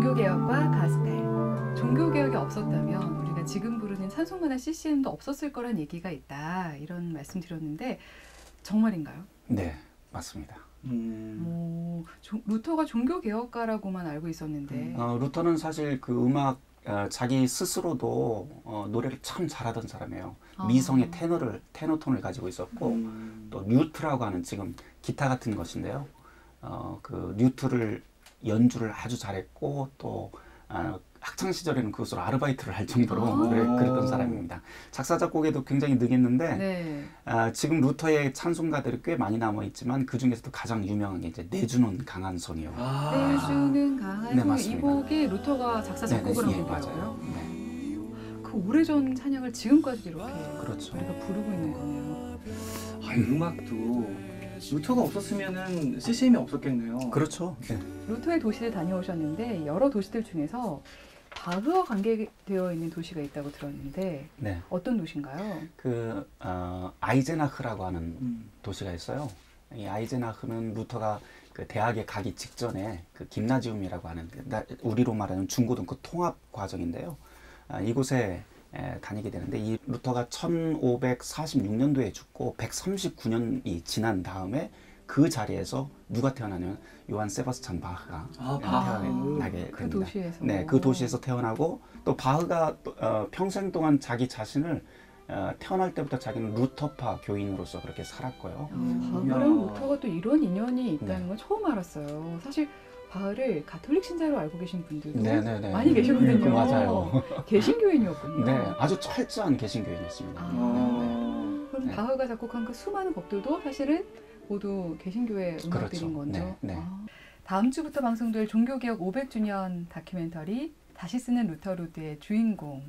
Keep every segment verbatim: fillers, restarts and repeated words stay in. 종교개혁과 가스펠. 종교개혁이 없었다면 우리가 지금 부르는 찬송가나 씨씨엠도 없었을 거란 얘기가 있다, 이런 말씀 드렸는데 정말인가요? 네, 맞습니다. 음. 오, 조, 루터가 종교개혁가라고만 알고 있었는데. 어, 루터는 사실 그 음악 어, 자기 스스로도 어, 노래를 참 잘하던 사람이에요. 아. 미성의 테너를 테너톤을 가지고 있었고 음. 또 뉴트라고 하는 지금 기타 같은 것인데요. 어, 그 뉴트를 연주를 아주 잘했고 또 어, 학창 시절에는 그것으로 아르바이트를 할 정도로 아 그래, 그랬던 사람입니다. 작사 작곡에도 굉장히 능했는데 네. 아, 지금 루터의 찬송가들이 꽤 많이 남아 있지만 그 중에서도 가장 유명한 게 이제 내주는 강한 손이요. 아 내주는 강한 손. 네, 이 곡이 루터가 작사 작곡을 한 거예요. 네, 네. 그 오래전 찬양을 지금까지 이렇게 그렇죠. 우리가 부르고 있는 거네요. 아, 이 음악도. 루터가 없었으면은 씨씨엠이 없었겠네요. 그렇죠. 네. 루터의 도시를 다녀오셨는데 여러 도시들 중에서 바흐와 관계되어 있는 도시가 있다고 들었는데 네. 어떤 도시인가요? 그 어, 아이젠하흐라고 하는 음. 도시가 있어요. 이 아이젠하흐는 루터가 그 대학에 가기 직전에 그 김나지움이라고 하는 우리로 말하는 중고등부 통합 과정인데요. 아, 이곳에 에, 다니게 되는데 이 루터가 천오백사십육 년도에 죽고 백삼십구 년이 지난 다음에 그 자리에서 누가 태어나냐면 요한 세바스찬 바흐가 아, 태어나게 그 됩니다. 도시에서. 네, 그 도시에서 태어나고 또 바흐가 어, 평생 동안 자기 자신을 어, 태어날 때부터 자기는 루터파 교인으로서 그렇게 살았고요. 바흐랑 루터가 또 이런 인연이 있다는 네. 건 처음 알았어요. 사실 바흐를 가톨릭 신자로 알고 계신 분들도 네네네. 많이 계시거든요. 음, 맞아요. 개신교인이었군요. 네, 아주 철저한 개신교인이었습니다. 아 네. 그럼 네. 바흐가 작곡한 그 수많은 곡들도 사실은 모두 개신교의 음악들인 그렇죠. 건죠. 네. 네. 아. 다음 주부터 방송될 종교개혁 오백 주년 다큐멘터리 다시 쓰는 루터로드의 주인공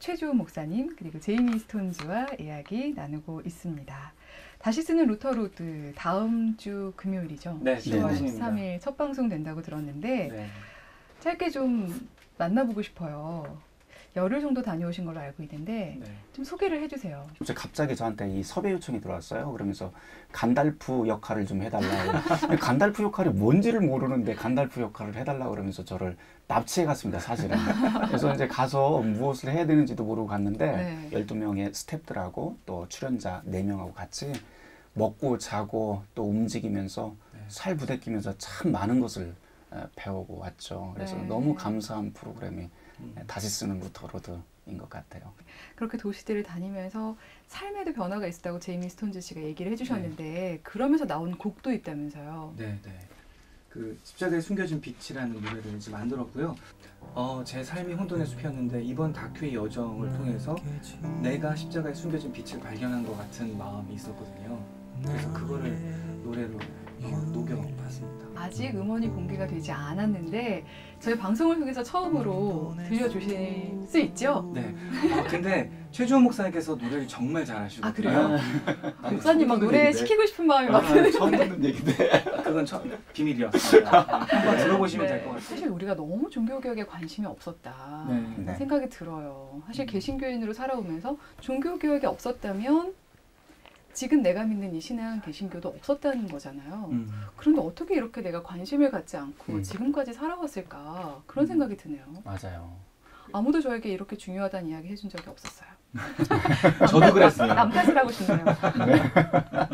최주훈 목사님 그리고 제이미 스톤즈와 이야기 나누고 있습니다. 다시 쓰는 루터로드 다음 주 금요일이죠. 네, 시월 십삼일 첫 방송 된다고 들었는데 네. 짧게 좀 만나보고 싶어요. 열흘 정도 다녀오신 걸로 알고 있는데 네. 좀 소개를 해주세요. 갑자기 저한테 이 섭외 요청이 들어왔어요. 그러면서 간달프 역할을 좀 해달라고. 간달프 역할이 뭔지를 모르는데 간달프 역할을 해달라고 그러면서 저를 납치해 갔습니다, 사실은. 그래서 이제 가서 무엇을 해야 되는지도 모르고 갔는데 네. 열두 명의 스태프들하고 또 출연자 네 명하고 같이 먹고 자고 또 움직이면서 네. 살 부대끼면서 참 많은 것을 배우고 왔죠. 그래서 네. 너무 감사한 프로그램이 다시 쓰는 루터로드인 것 같아요. 그렇게 도시들을 다니면서 삶에도 변화가 있었다고 제이미 스톤즈 씨가 얘기를 해주셨는데 네. 그러면서 나온 곡도 있다면서요. 네, 네. 그 십자가에 숨겨진 빛이라는 노래를 이제 만들었고요. 어, 제 삶이 혼돈의 숲이었는데 이번 다큐의 여정을 통해서 내가 십자가에 숨겨진 빛을 발견한 것 같은 마음이 있었거든요. 그래서 그거를 노래로 어, 녹여봤습니다. 아직 음원이 공개가 되지 않았는데 저희 방송을 통해서 처음으로 들려주실 수 있죠? 네. 어, 근데 최주호 목사님께서 노래를 정말 잘하시고. 아 그래요? 아, 목사님 막 노래 얘기인데. 시키고 싶은 마음이 막 드는데. 아, 처음 듣는 얘기인데. 그건 처음 비밀이었어요. 한번 들어보시면 네. 될 것 같아요. 사실 우리가 너무 종교개혁에 관심이 없었다 네. 생각이 들어요. 사실 개신교인으로 살아오면서 종교개혁이 없었다면 지금 내가 믿는 이 신앙 개신교도 없었다는 거잖아요. 음. 그런데 어떻게 이렇게 내가 관심을 갖지 않고 음. 지금까지 살아왔을까 그런 생각이 드네요. 맞아요. 아무도 저에게 이렇게 중요하다는 이야기 해준 적이 없었어요. 저도 그랬어요. 남탓을 하고 싶네요. 네.